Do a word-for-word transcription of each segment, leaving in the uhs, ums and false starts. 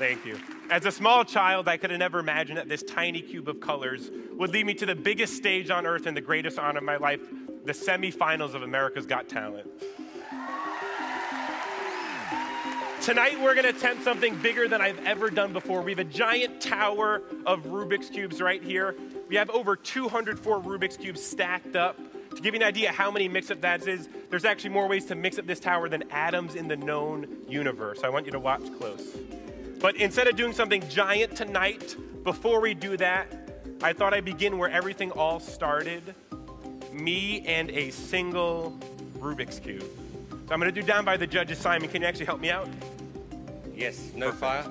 Thank you. As a small child, I could have never imagined that this tiny cube of colors would lead me to the biggest stage on earth and the greatest honor of my life, the semifinals of America's Got Talent. Tonight, we're gonna attempt something bigger than I've ever done before. We have a giant tower of Rubik's Cubes right here. We have over two hundred four Rubik's Cubes stacked up. To give you an idea how many mix-up that is, there's actually more ways to mix up this tower than atoms in the known universe. I want you to watch close. But instead of doing something giant tonight, before we do that, I thought I'd begin where everything all started, me and a single Rubik's Cube. So I'm gonna do down by the judges. Simon, can you actually help me out? Yes, no Perfect. Fire.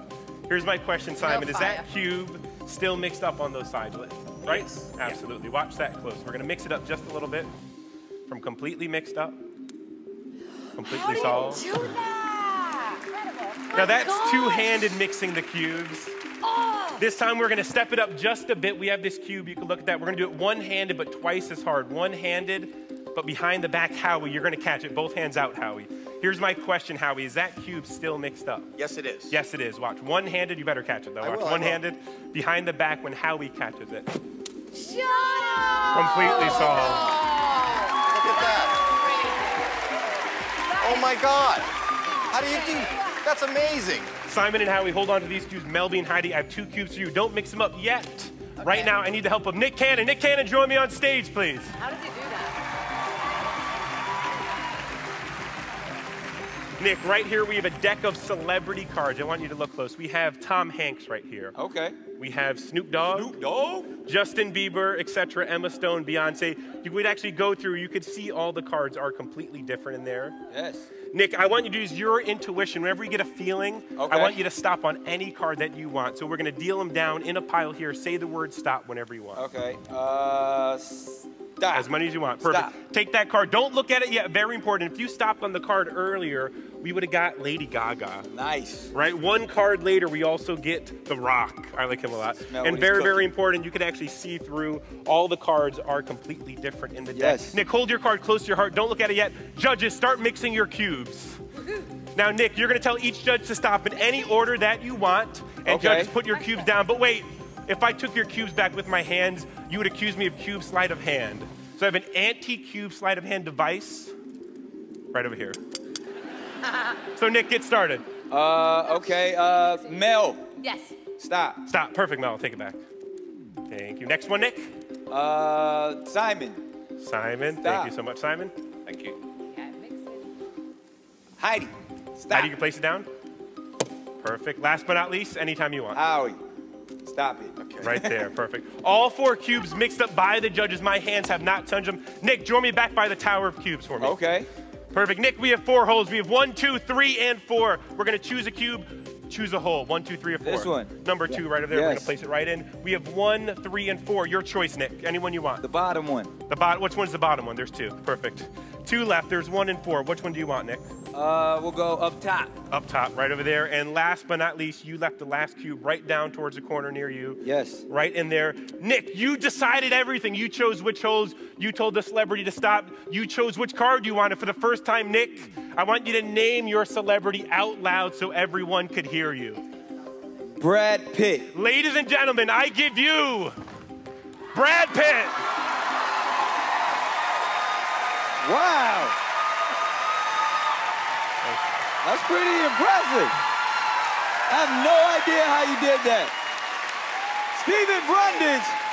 Here's my question, Simon. No Is fire. That cube still mixed up on those sides? Right? Yes. Absolutely. Yeah. Watch that close. We're gonna mix it up just a little bit. From completely mixed up, completely How solved. How do you do that? Incredible. Now that's two-handed mixing the cubes. Oh. This time we're gonna step it up just a bit. We have this cube, you can look at that. We're gonna do it one-handed, but twice as hard. One-handed, but behind the back, Howie, you're gonna catch it. Both hands out, Howie. Here's my question, Howie. Is that cube still mixed up? Yes, it is. Yes, it is. Watch. One-handed, you better catch it, though. Watch. One-handed, behind the back when Howie catches it. Shut up! Completely solved. Look at that. Oh, my God. How do you do? That's amazing. Simon and Howie, hold on to these cubes. Melby and Heidi, I have two cubes for you. Don't mix them up yet. Okay. Right now, I need the help of Nick Cannon. Nick Cannon, join me on stage, please. How does he do that? Nick, right here we have a deck of celebrity cards. I want you to look close. We have Tom Hanks right here. Okay. We have Snoop Dogg. Snoop Dogg? Justin Bieber, et cetera, Emma Stone, Beyonce. You would actually go through, you could see all the cards are completely different in there. Yes. Nick, I want you to use your intuition. Whenever you get a feeling, okay. I want you to stop on any card that you want. So we're gonna deal them down in a pile here. Say the word stop whenever you want. Okay. Uh, stop. As many as you want. Perfect. Stop. Take that card. Don't look at it yet. Very important. If you stopped on the card earlier, we would have got Lady Gaga. Nice. Right? One card later, we also get The Rock. I like him a lot. Smell and very, very important, you can actually see through. All the cards are completely different in the yes. deck. Nick, hold your card close to your heart. Don't look at it yet. Judges, start mixing your cubes. Now, Nick, you're going to tell each judge to stop in any order that you want. And okay. judges, put your cubes down. But wait, if I took your cubes back with my hands, you would accuse me of cube sleight of hand. So I have an anti-cube sleight of hand device right over here. So, Nick, get started. Uh, okay, uh, Mel. Yes. Stop. Stop, perfect, Mel, take it back. Thank you. Next one, Nick. Uh, Simon. Simon, Stop. Thank you so much, Simon. Thank you. Yeah, mix it. Heidi, stop. Heidi, you can place it down. Perfect. Last but not least, anytime you want. Howie, stop it. Okay. Right there, perfect. All four cubes mixed up by the judges. My hands have not touched them. Nick, join me back by the Tower of Cubes for me. Okay. Perfect. Nick, we have four holes. We have one, two, three, and four. We're going to choose a cube, choose a hole. One, two, three, or four. This one. Number two right over there. Yes. We're going to place it right in. We have one, three, and four. Your choice, Nick. Anyone you want. The bottom one. The bottom. Which one's the bottom one? There's two. Perfect. Two left. There's one and four. Which one do you want, Nick? Uh, we'll go up top. Up top, right over there. And last but not least, you left the last cube right down towards the corner near you. Yes. Right in there. Nick, you decided everything. You chose which holes. You told the celebrity to stop. You chose which card you wanted. For the first time, Nick, I want you to name your celebrity out loud so everyone could hear you. Brad Pitt. Ladies and gentlemen, I give you Brad Pitt. Wow. That's pretty impressive. I have no idea how you did that. Steven Brundage.